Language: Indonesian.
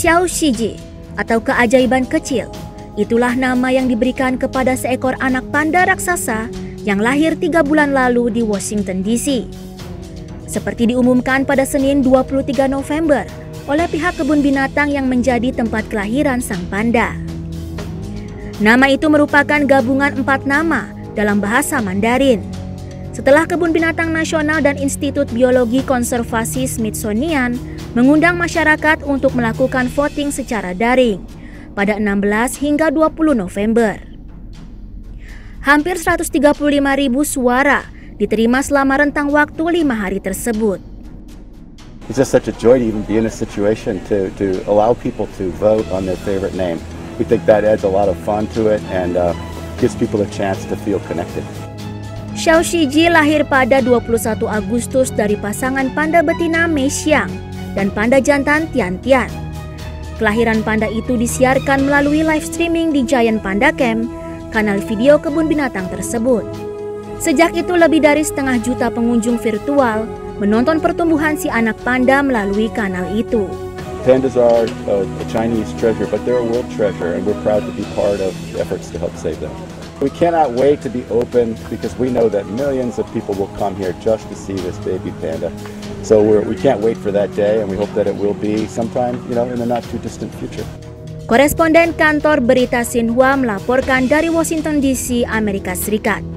Xiao Qi Ji atau keajaiban kecil. Itulah nama yang diberikan kepada seekor anak panda raksasa yang lahir 3 bulan lalu di Washington DC. Seperti diumumkan pada Senin 23 November oleh pihak kebun binatang yang menjadi tempat kelahiran sang panda. Nama itu merupakan gabungan 4 nama dalam bahasa Mandarin. Setelah Kebun Binatang Nasional dan Institut Biologi Konservasi Smithsonian mengundang masyarakat untuk melakukan voting secara daring pada 16 hingga 20 November. Hampir 135.000 suara diterima selama rentang waktu 5 hari tersebut. It's just such a joy to even be in a situation to allow people to vote on their favorite name. We think that adds a lot of fun to it and gives people a chance to feel connected. Xiao Qi Ji lahir pada 21 Agustus dari pasangan panda betina Mei Xiang dan panda jantan Tian Tian. Kelahiran panda itu disiarkan melalui live streaming di Giant Panda Camp, kanal video kebun binatang tersebut. Sejak itu lebih dari 0,5 juta pengunjung virtual menonton pertumbuhan si anak panda melalui kanal itu. Pandas are a Chinese treasure, but they're a world treasure, and we're proud to be part of efforts to help save them. We cannot wait to be open because we know that millions of people will come here just to see this baby panda. So we can't wait for that day, and we hope that it will be sometime, you know, in the not too distant future. Koresponden kantor berita Xinhua melaporkan dari Washington DC, Amerika Serikat.